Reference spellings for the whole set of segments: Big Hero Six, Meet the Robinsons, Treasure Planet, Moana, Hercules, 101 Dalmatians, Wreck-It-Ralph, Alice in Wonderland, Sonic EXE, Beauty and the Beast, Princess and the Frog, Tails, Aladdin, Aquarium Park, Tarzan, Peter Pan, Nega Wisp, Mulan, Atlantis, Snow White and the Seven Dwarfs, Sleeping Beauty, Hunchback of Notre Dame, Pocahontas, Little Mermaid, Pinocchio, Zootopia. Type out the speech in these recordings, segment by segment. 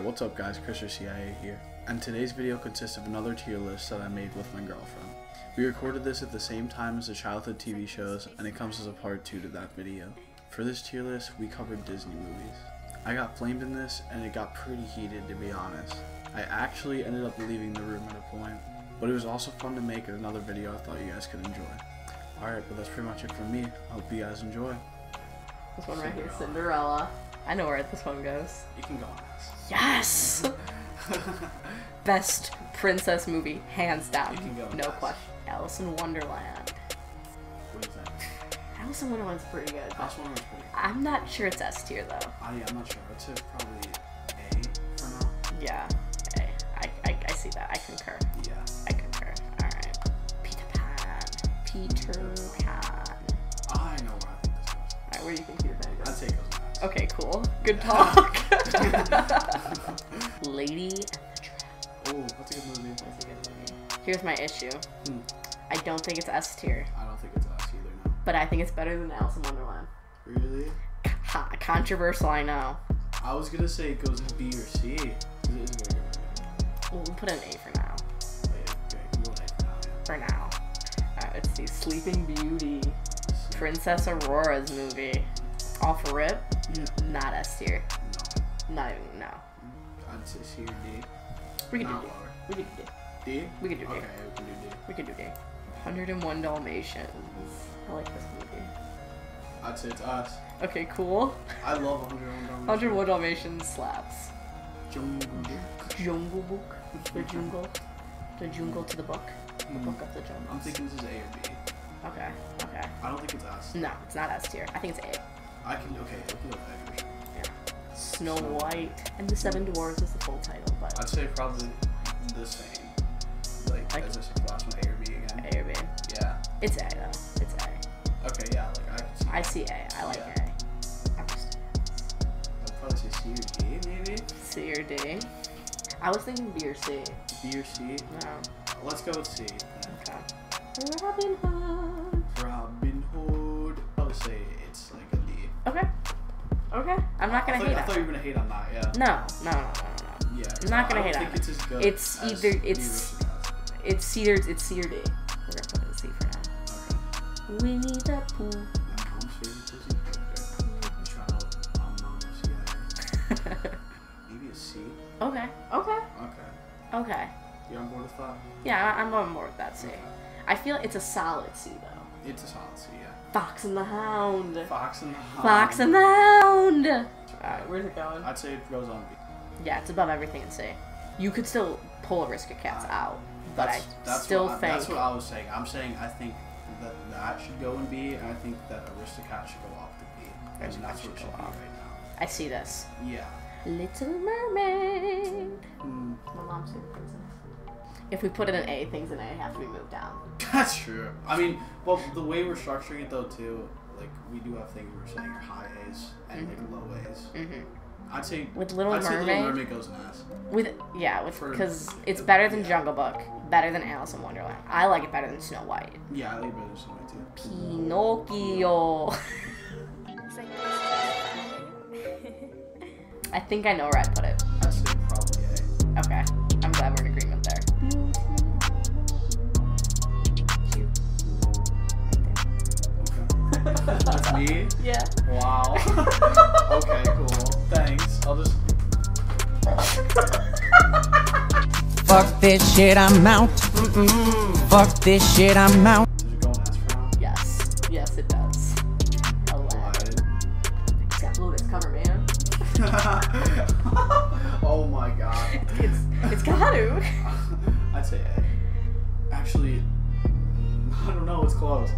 What's up guys, FaZeCIA here, and today's video consists of another tier list that I made with my girlfriend. We recorded this at the same time as the childhood TV shows, and it comes as a part 2 to that video. For this tier list, we covered Disney movies. I got flamed in this, and it got pretty heated to be honest. I actually ended up leaving the room at a point, but it was also fun to make another video I thought you guys could enjoy. Alright, but that's pretty much it from me. I hope you guys enjoy. This one right here, Cinderella. I know where this one goes. You can go on this. Yes! Best princess movie, hands down. You can go on no question. Alice in Wonderland. What is that? Alice in Wonderland's pretty good. Alice in Wonderland's pretty good. I'm not sure it's S tier though. Yeah, I'm not sure. It's probably A for now. Yeah, A. I see that. I concur. Yeah. I concur. Alright. Peter Pan. I know where I think this goes. Alright, where do you think Peter Pan goes? I'd say it goes. Okay, cool. Good talk. Lady and the Tramp. Oh, that's a good movie. That's a good movie. Here's my issue. I don't think it's S tier. I don't think it's S either, no. But I think it's better than Alice in Wonderland. Really? Controversial, I know. I was gonna say it goes B or C. It is a good movie. Well, we'll put an A for now. Okay, we'll put an A for now, yeah. For now. Alright, let's see. Sleeping Beauty. Princess Aurora's movie. Off rip, yeah. Not S tier. No. Not even, no. I'd say C or D. We could do D. We could do D. D? We could do D. Okay, we can do D. We could do D. 101 Dalmatians. I like this movie. I'd say it's us. Okay, cool. I love 101 Dalmatians. 101 Dalmatians slaps. Jungle Book. Jungle Book. The Jungle. The Jungle to the Book. The Book of the Jungle. I'm thinking this is A or B. Okay, okay. I don't think it's S. No, it's not S tier. I think it's A. I can, okay, I can, yeah. Snow White and the Seven Dwarfs is the full title, but I'd say probably the same. Like as a last one, A or B again. A or B. Yeah. It's A though. It's A. Okay, yeah, like I see A. I like yeah. A. I'd probably say C or D maybe. C or D. I was thinking B or C. B or C? No. Let's go with C. Okay. Robin Hood. Robin Hood. I would say it's like a okay. Okay. I'm not gonna hate on that. I thought you were gonna hate on that, yeah. No. Yeah. I'm not gonna hate on it. I think it's as good. It's either it's C or D. We're gonna put it in C for now. Okay. Winnie the Pooh. My mom's favorite Disney character. I'm trying to help my mom CIA. Maybe a C. Okay. Okay. Okay. Okay. You're on board with that? Yeah, I'm on board with that C. Okay. I feel it's a solid C though. It's a solid C, yeah. Fox and the Hound. Fox and the Hound. Fox and the Hound. Alright, where's it going? I'd say it goes on B. Yeah, it's above everything in C. You could still pull Aristocats out, but I think that's what I was saying. I'm saying I think that should go in B, and I think that Aristocats should go off to B. And that's what it should be right now. I see this. Yeah. Little Mermaid. My mom's favorite princess. If we put it in A, things in A have to be moved down. That's true. I mean, well, the way we're structuring it though too, like we do have things we're saying are high A's and like low A's. I'd say with Little Mermaid goes in S. Because it's better than Jungle Book, better than Alice in Wonderland. I like it better than Snow White. Yeah, I like it better than Snow White too. Pinocchio. I think I know where I put it. I'd say probably A. Okay, I'm glad we're in agreement there. That's me? Yeah. Wow. Okay, cool. Thanks. I'll just... Fuck this shit, I'm out. Fuck this shit, I'm out. Does it go on S for now? Yes. Yes, it does. Aladdin. It's got Ludic's cover, man. Oh my god. It's got to. I'd say A. Actually, I don't know. It's close.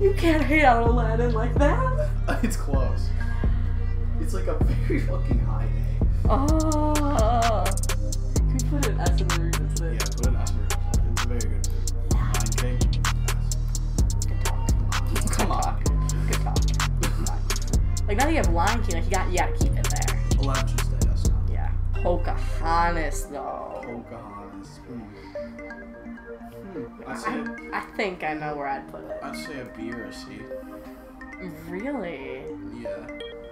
You can't hate on Aladdin like that. It's close. It's like a very fucking high A. Oh. Can we put an S in the room today? Yeah, put an S in the room. It's a very good movie. Lion King. Good talk. Come on. Good talk. Like now that you have Lion King, like you gotta keep it there. Aladdin should stay S now. Yeah. Pocahontas. Pocahontas, though. Pocahontas. I think I know where I'd put it. I'd say a B or a C. Really? Yeah.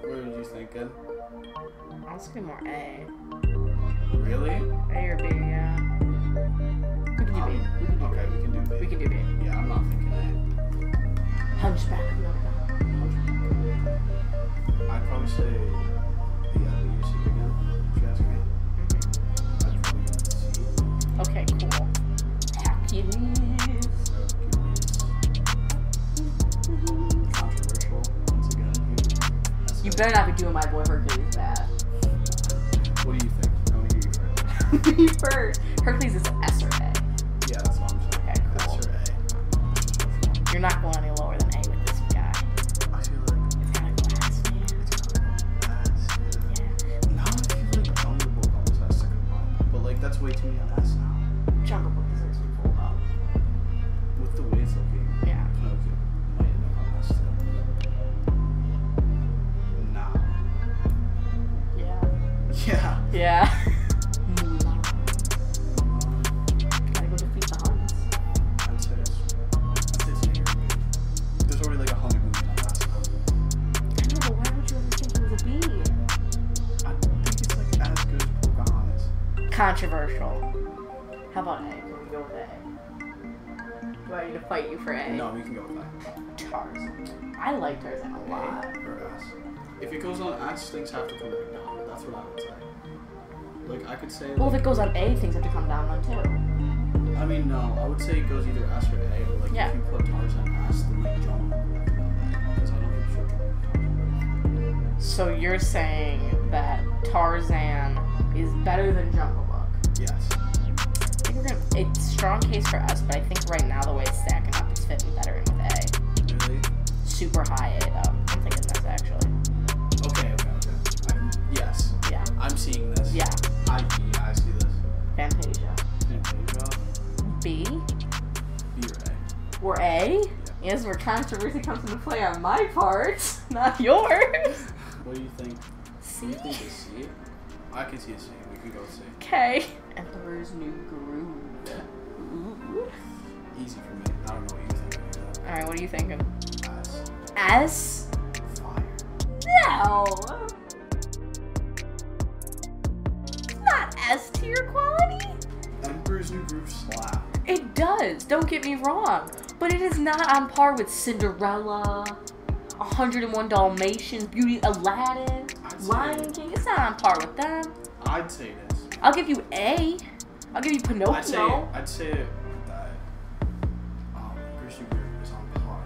Where did you think it? I'll say more A. Really? A or B, yeah. We can do B. Okay, we can do B. We can do B. Yeah, I'm not thinking A. Hunchback of Notre Dame. I'd probably say B or C again, if you ask me. I'd probably go C. Okay, cool. Controversial once again. You better not be doing my boy Hercules bad. What do you think? I want to hear you first. Hercules is S or A. Yeah, that's what I'm saying. Okay, cool. S or A. You're not going any lower than A with this guy. I feel like it's kind of glass, man. Yeah. Now I feel like Jungle Book almost has to come up, but like that's way too many on S now. Jungle Book. Yeah. Mulan. Gotta go defeat the Huns. I'd say it's there's already like 100 movies on last time. I know, but why would you ever think it was a B? I don't think it's like as good as Pocahontas. Controversial. How about A? Can we go with A? Do I need to fight you for A? No, we can go with A. Tarzan. I like Tarzan a lot. A or S. If it goes on S, things have to come right now. That's what I would say. Like, I could say... Well, like, if it goes on A, things have to come down on too. I mean, no. I would say it goes either S or A, but, like, yeah. If you put Tarzan S, then, like, John would have done that. Because I don't think sure John would. So you're saying that Tarzan is better than Jungle Book? Yes. I think we're gonna... It's a strong case for S, but I think right now the way it's stacking up is fitting better in with A. Really? Super high A, though. I'm thinking that's actually. Okay. Yes. Yeah. I'm seeing this. Yeah. I see this. Fantasia. B or A. We're A? Yeah. Is where controversy comes into play on my part, not yours. What do you think? C? Do you think it's C? I can see a C. We can go with C. Okay. Emperor's New Groove. Ooh. Easy for me. I don't know what you think. Alright, what are you thinking? S. S? Fire. No! S tier quality? Emperor's New Groove slap. It does, don't get me wrong. But it is not on par with Cinderella, 101 Dalmatians, Beauty, Aladdin, Lion King. It's not on par with them. I'd say this. I'll give you A. I'll give you Pinocchio. I'd say that Emperor's New Groove is on par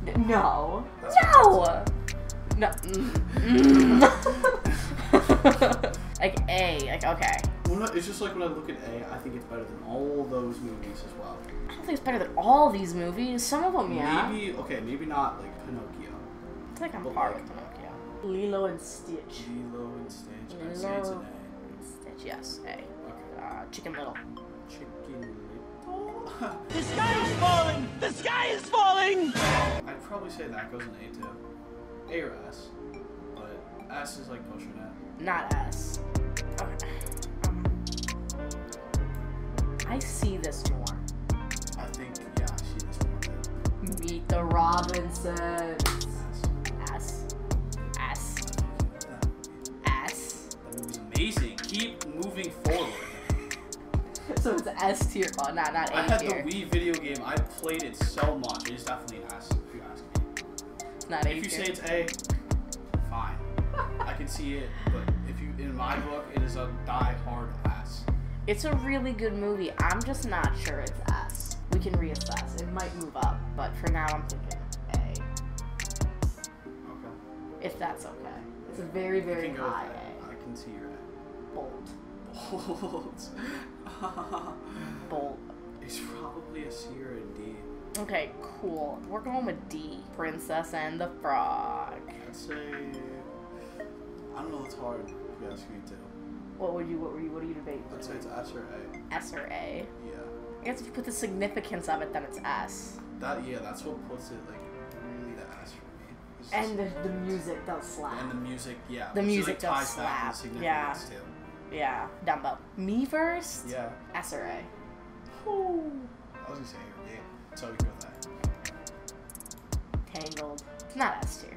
with Aladdin. No. No. Like A, like okay. Well, no, it's just like when I look at A, I think it's better than all those movies as well. I don't think it's better than all these movies. Some of them, yeah. Maybe not like Pinocchio. It's like I'm hard with Pinocchio. Lilo and Stitch. I'd say it's an A. Stitch, yes, A. Okay. Chicken Little. The sky is falling. The sky is falling. I'd probably say that goes an A too. A or S, but S is like pushing it. Not us. Okay. I see this more. I see this more. Too. Meet the Robinsons. S. S. That movie's amazing. Keep moving forward. So it's an S tier. Oh, not A tier. I had the Wii video game. I played it so much. It's definitely an S, if you ask me. It's not A tier. If you say it's A, fine. I can see it, but in my book, it is a die-hard S. It's a really good movie. I'm just not sure it's S. We can reassess. It might move up, but for now, I'm thinking A. Okay. If that's okay. It's a very, very high A. I can see your A. Bold. It's probably a C or a D. Okay, cool. We're going with D. Princess and the Frog. I'd say... I don't know, it's hard if you ask me to. What do you debate? I'd say it's S or A. S or A? Yeah. I guess if you put the significance of it, then it's S. That's what puts it, like, really the S for me. And the music does slap. The music does slap. Yeah. Yeah, Dumbo. Me first? Yeah. Esseray. Ooh. I was gonna say Air Dave. Toby with that. Tangled. It's not S tier.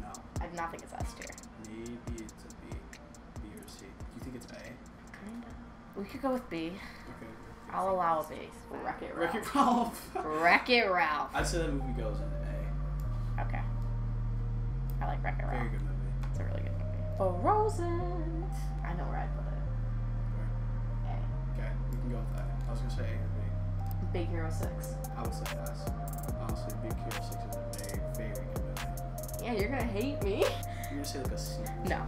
No. I do not think it's S tier. Maybe it's a B. B or C. Do you think it's A? Kinda. We could go with B. Okay. I'll allow a B. Wreck-It-Ralph. Wreck-It-Ralph. Wreck-It-Ralph. I'd say that movie goes in A. Okay. I like Wreck-It-Ralph. Very good movie. It's a really good movie. Frozen. I know where I'd put it. Where? A. Okay, we can go with that. I was gonna say A or B. Big Hero 6. I would say S. Honestly, Big Hero 6 is a very, very good movie. Yeah, you're gonna hate me. You're gonna say like a C. No.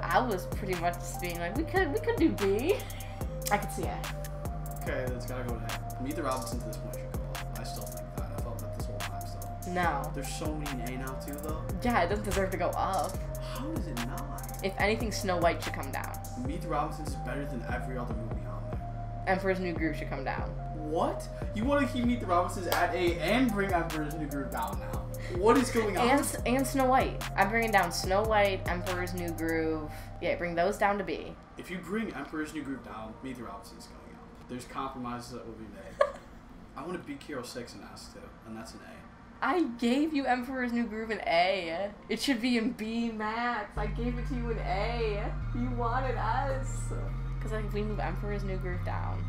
I was pretty much just being like, we could do B. I could see A. Okay, that's gotta go to A. Meet the Robinsons at this point should go up. I still think that. I felt that this whole time still. No. There's so many A now too though. Yeah, it doesn't deserve to go up. How is it not? If anything, Snow White should come down. Meet the Robinsons is better than every other movie on there. Emperor's New Groove should come down. What? You want to keep Meet the Robinsons at A and bring Emperor's New Groove down now? What is going on? And Snow White. I'm bringing down Snow White, Emperor's New Groove. Yeah, bring those down to B. If you bring Emperor's New Groove down, Meet the Robinsons going out. There's compromises that will be made. I want to beat Hero 6 and S2, and that's an A. I gave you Emperor's New Groove an A. It should be in B max. I gave it to you an A. You wanted S. Because like, if we move Emperor's New Groove down,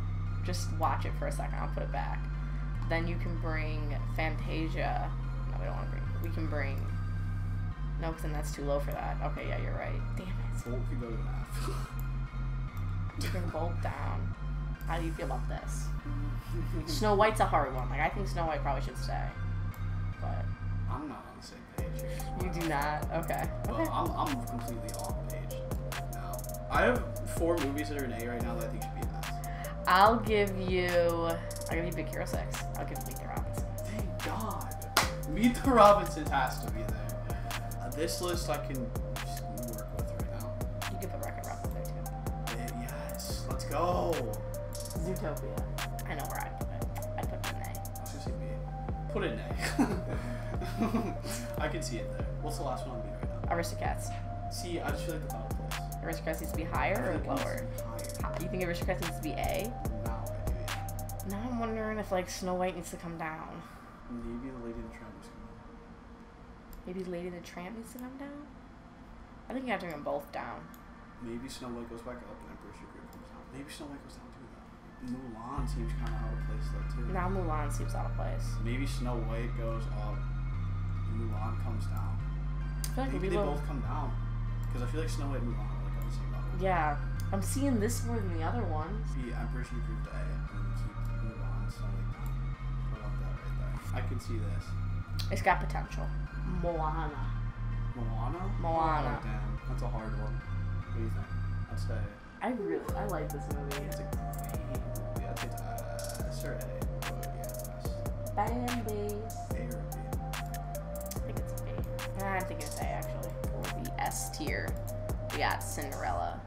just watch it for a second. I'll put it back. Then you can bring Fantasia. No, we don't want to bring. We can bring. No, because then that's too low for that. Okay, yeah, you're right. Damn it. Bolt could go to an F. You can Bolt down. How do you feel about this? Snow White's a hard one. Like I think Snow White probably should stay. But I'm not on the same page. You do not? Okay. Well, okay. I'm completely off page now. I have 4 movies that are in A right now that I think should be an S. I'll give you Big Hero 6. I'll give you Meet the Robinsons. Thank God. Meet the Robinsons has to be there. This list I can just work with right now. You can put Wreck-It-Ralph in there too. And yes. Let's go. Zootopia. I know where I put it. I'd put it in A. I was going to say B. Put it in A. I can see it there. What's the last one on me right now? Aristocats. See, I just feel like the final place. Aristocats needs to be higher or lower? Higher. You think Aristocats needs to be A? No, I do. Now I'm wondering if like Snow White needs to come down. Maybe the Lady and the Tramp needs to come down. Maybe Lady and the Tramp needs to come down? I think you have to bring them both down. Maybe Snow White goes back up and Emperor's New Groove comes down. Maybe Snow White goes down too. Mulan seems kind of out of place though too. Now Mulan seems out of place. Maybe Snow White goes up, Mulan comes down. I feel like maybe they both come down because I feel like Snow White and Mulan are like on the same level. Yeah, I'm seeing this more than the other ones. The Emperor's New Groove A and keep Mulan Snow White down. I love that right there. I can see this. It's got potential. Moana. Moana. Moana. Oh, damn, that's a hard one. What do you think? I'd say. I like this movie. It's a great movie. I think it's A. But yeah, it's best. Bambi. A or B? I think it's A. Nah, I think it's A actually. Or the S tier. We got Cinderella,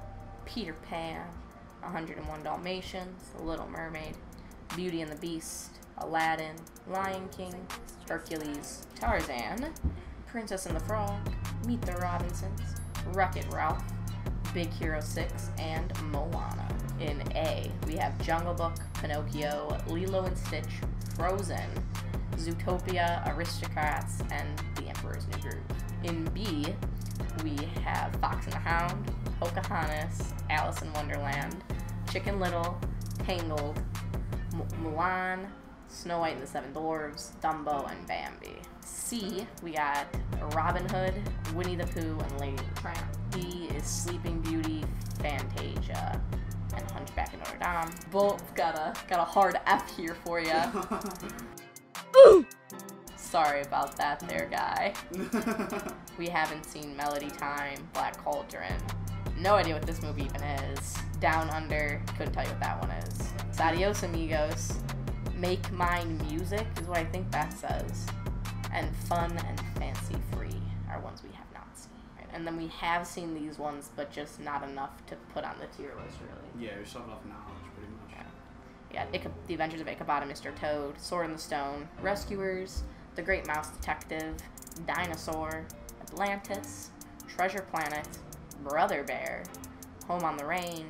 Peter Pan, 101 Dalmatians, The Little Mermaid, Beauty and the Beast, Aladdin, Lion King, Hercules, Tarzan, Princess and the Frog, Meet the Robinsons, Wreck-It-Ralph, Big Hero 6, and Moana. In A, we have Jungle Book, Pinocchio, Lilo and Stitch, Frozen, Zootopia, Aristocats, and The Emperor's New Groove. In B, we have Fox and the Hound, Pocahontas, Alice in Wonderland, Chicken Little, Tangled, Mulan, Snow White and the Seven Dwarfs, Dumbo, and Bambi. C, we got Robin Hood, Winnie the Pooh, and Lady and the Tramp. D is Sleeping Beauty, Fantasia, and Hunchback of Notre Dame. Both got a hard F here for ya. Ooh! Sorry about that there, guy. We haven't seen Melody Time, Black Cauldron. No idea what this movie even is. Down Under, couldn't tell you what that one is. It's adios, amigos. Make Mine Music is what I think that says. And Fun and Fancy Free are ones we have not seen. Right? And then we have seen these ones, but just not enough to put on the tier list, really. Yeah, there's not enough knowledge, pretty much. Yeah, The Adventures of Ichabod and Mr. Toad, Sword in the Stone, Rescuers, The Great Mouse Detective, Dinosaur, Atlantis, Treasure Planet, Brother Bear, Home on the Range,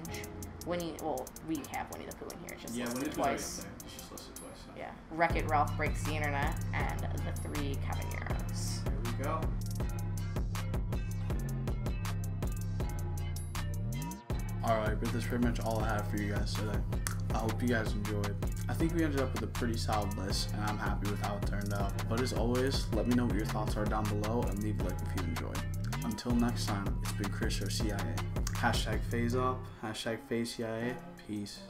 Winnie, well, we have Winnie the Pooh in here, it's just listed twice. Right, it's just listed twice. So. Yeah, Wreck-It-Ralph Breaks the Internet, and The Three Caballeros. There we go. Alright, but that's pretty much all I have for you guys today. I hope you guys enjoyed. I think we ended up with a pretty solid list, and I'm happy with how it turned out. But as always, let me know what your thoughts are down below, and leave a like if you enjoyed. Until next time, it's been Chris or CIA. #FaZeUp, #FaZeCIA, peace.